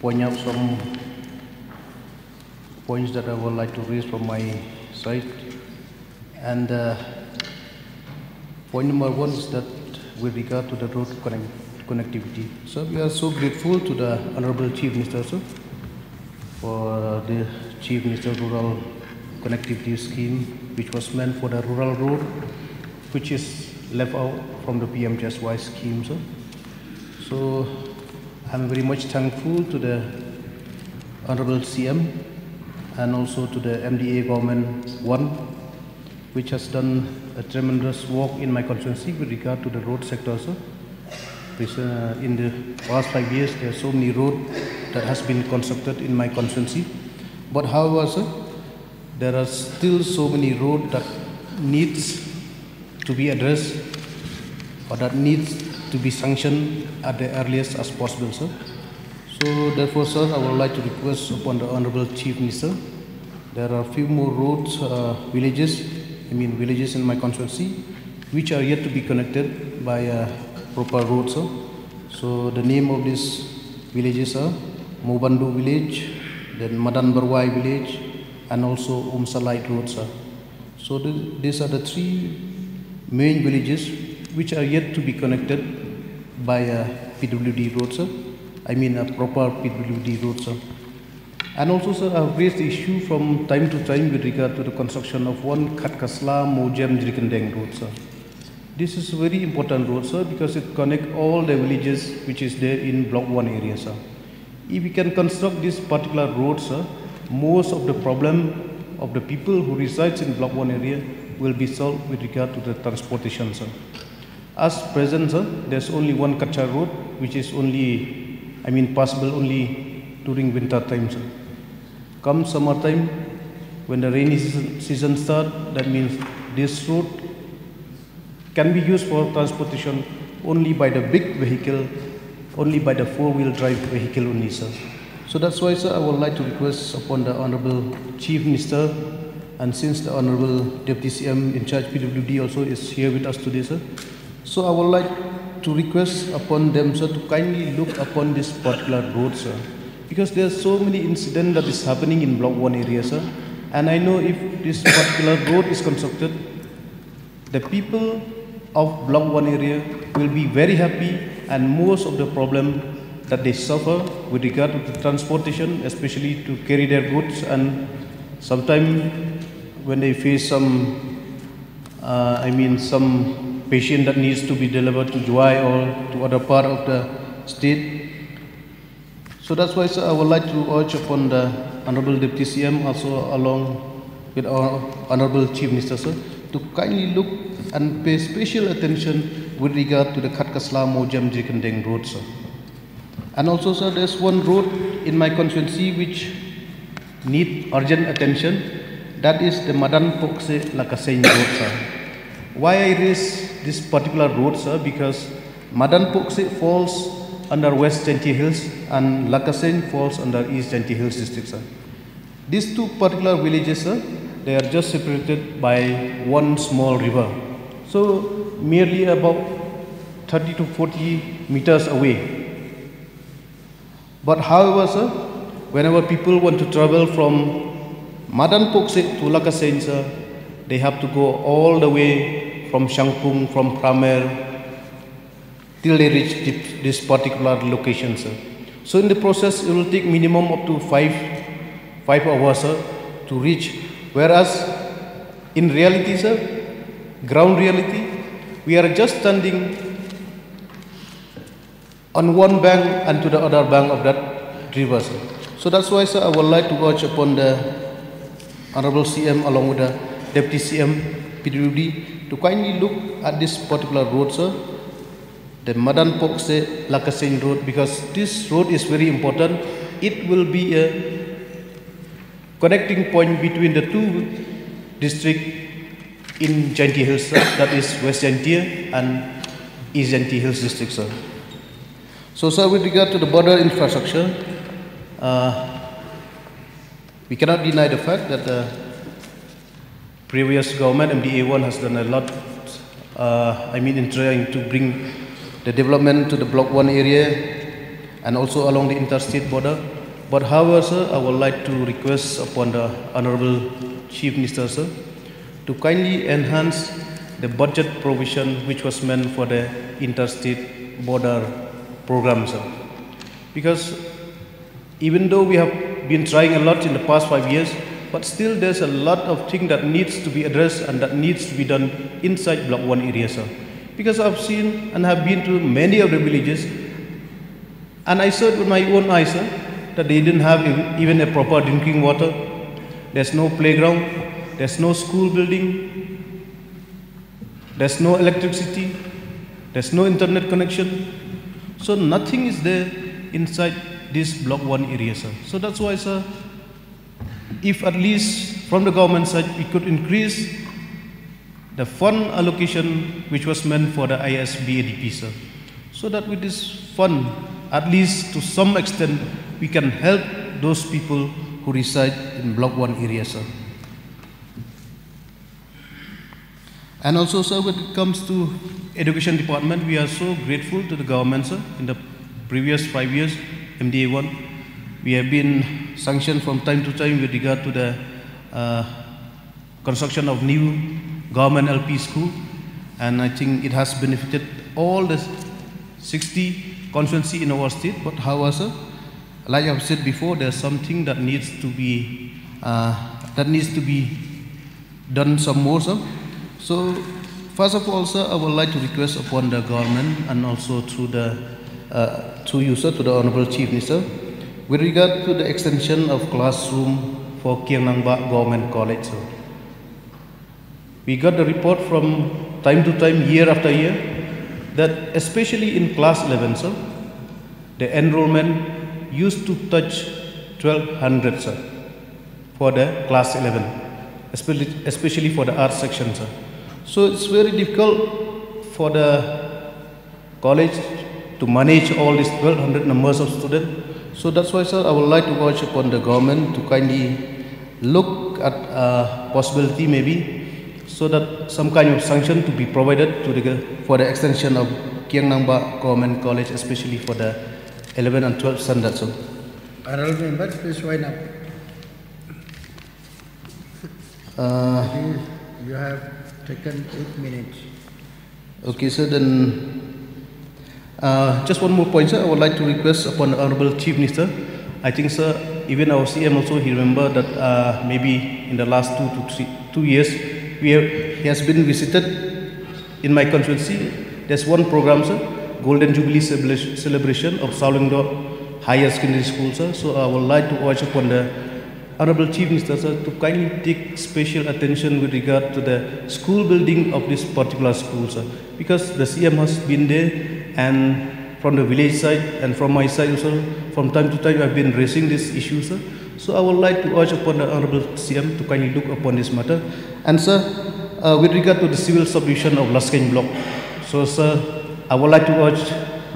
point out some points that I would like to raise from my side. And point number one is that with regard to the road connectivity. So we are so grateful to the Honorable Chief Minister, sir, for the Chief Minister Rural Connectivity Scheme, which was meant for the rural road, which is left out from the PMGSY scheme, sir. So I'm very much thankful to the Honorable CM and also to the MDA Government 1, which has done a tremendous work in my constituency with regard to the road sector, sir. In the past 5 years, there are so many roads that has been constructed in my constituency. But however, sir, there are still so many roads that needs to be addressed or that needs to be sanctioned at the earliest as possible, sir. So therefore, sir, I would like to request upon the Honorable Chief Minister, there are a few more roads, villages in my constituency, which are yet to be connected by proper roads, sir. So the name of these villages are Mobandu village, then Madanbarwai village, and also Umsalai road, sir. So these are the three main villages which are yet to be connected by a PWD road, sir. A proper PWD road, sir. And also, sir, I have raised the issue from time to time with regard to the construction of one Khat Kasla Mojam Jrikandeng road, sir. This is a very important road, sir, because it connects all the villages which is there in Block 1 area, sir. If we can construct this particular road, sir, most of the problem of the people who resides in Block 1 area will be solved with regard to the transportation, sir. As present, sir, there's only one Kacha road, which is only, passable only during winter time, sir. Come summer time, when the rainy season starts, that means this road can be used for transportation only by the big vehicle, only by the four-wheel drive vehicle only, sir. So that's why, sir, I would like to request upon the Honorable Chief Minister, and since the Honorable Deputy CM in charge PWD also is here with us today, sir. So I would like to request upon them, sir, to kindly look upon this particular road, sir, because there are so many incidents that is happening in Block 1 area, sir. And I know if this particular road is constructed, the people of Block 1 area will be very happy, and most of the problem that they suffer with regard to the transportation, especially to carry their goods, and sometimes when they face some patient that needs to be delivered to Juai or to other part of the state. So that's why, sir, I would like to urge upon the Honorable Deputy CM also along with our Honorable Chief Minister, sir, to kindly look and pay special attention with regard to the Khat Kasla Mojam Jrikandeng road, sir. And also, sir, there's one road in my constituency which needs urgent attention. That is the Madan Pohksek Lakaseng road, sir. Why I raise this particular road, sir? Because Madan Pohksek falls under West Jaintia Hills and Lakasein falls under East Jaintia Hills district, sir. These two particular villages, sir, they are just separated by one small river. So merely about 30 to 40 meters away. But however, sir, whenever people want to travel from Madan Pohksek to Lakasein, sir, they have to go all the way from Shangpung, from Pramer, till they reach this particular location, sir. So in the process, it will take minimum up to five hours, sir, to reach. Whereas in reality, sir, ground reality, we are just standing on one bank and to the other bank of that river, sir. So that's why, sir, I would like to urge upon the Honorable CM along with the Deputy CM PWD to kindly look at this particular road, sir, the Madan Pohksek Lakaseng road, because this road is very important. It will be a connecting point between the two districts in Jaintia Hills, sir, that is West Jaintia and East Jaintia Hills district, sir. So, sir, with regard to the border infrastructure, we cannot deny the fact that the previous government, MDA1, has done a lot, in trying to bring the development to the Block 1 area, and also along the interstate border. But however, sir, I would like to request upon the Honorable Chief Minister, sir, to kindly enhance the budget provision which was meant for the interstate border program, sir. Because even though we have been trying a lot in the past 5 years, but still there's a lot of things that needs to be addressed and that needs to be done inside Block 1 area, sir. Because I've seen and have been to many of the villages, and I saw with my own eyes, sir, that they didn't have even a proper drinking water. There's no playground, there's no school building, there's no electricity, there's no internet connection. So nothing is there inside this Block 1 area, sir. So that's why, sir, if at least from the government side we could increase the fund allocation which was meant for the ISBADP, sir, so that with this fund, at least to some extent, we can help those people who reside in Block 1 area, sir. And also, sir, when it comes to education department, we are so grateful to the government, sir. In the previous 5 years, MDA 1, we have been sanctioned from time to time with regard to the construction of new government LP school, and I think it has benefited all the 60 constituency in our state. But however, like I've said before, there's something that needs to be done some more, sir. So first of all, sir, I would like to request upon the government and also through the through you, sir, to the Honorable Chief Minister, with regard to the extension of classroom for Kiang Nangbah Government College, sir. We got the report from time to time, year after year, that especially in class 11, sir, the enrollment used to touch 1200, sir, for the class 11, especially for the arts section, sir. So it's very difficult for the college to manage all these 1200 numbers of students. So that's why, sir, I would like to urge upon the government to kindly look at a possibility maybe so that some kind of sanction to be provided to the, for the extension of Kiang Nangbah Government College, especially for the 11 and 12 standards. Honourable members, please wind up. You have taken 8 minutes. Okay, sir, then just one more point, sir. I would like to request upon the Honourable Chief Minister. I think, sir, even our CM also, he remembered that maybe in the last 2 to 3 years, he has been visited in my constituency. There's one program, sir, Golden Jubilee celebration of Salwingdor High School, sir. So I would like to urge upon the Honorable Chief Minister, sir, to kindly take special attention with regard to the school building of this particular school, sir. Because the CM has been there, and from the village side and from my side also, from time to time I've been raising this issue, sir. So I would like to urge upon the Honorable CM to kindly look upon this matter. And, sir, with regard to the civil subdivision of Laskein Block, so, sir, I would like to urge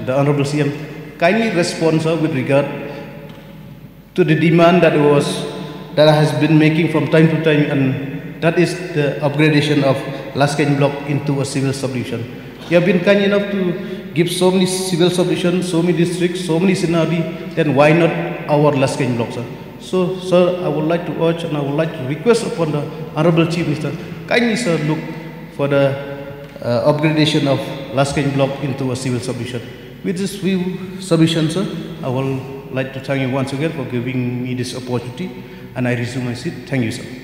the Honorable CM kindly respond, sir, with regard to the demand that has been making from time to time, and that is the upgradation of Laskein Block into a civil subdivision. You have been kind enough to give so many civil subdivisions, so many districts, so many scenarii, then why not our Laskein Block, sir? So, sir, I would like to urge and I would like to request upon the Honorable Chief Minister, kindly, sir, look for the upgradation of Laskein Block into a civil subdivision. With this few submission, sir, I would like to thank you once again for giving me this opportunity, and I resume my seat. Thank you, sir.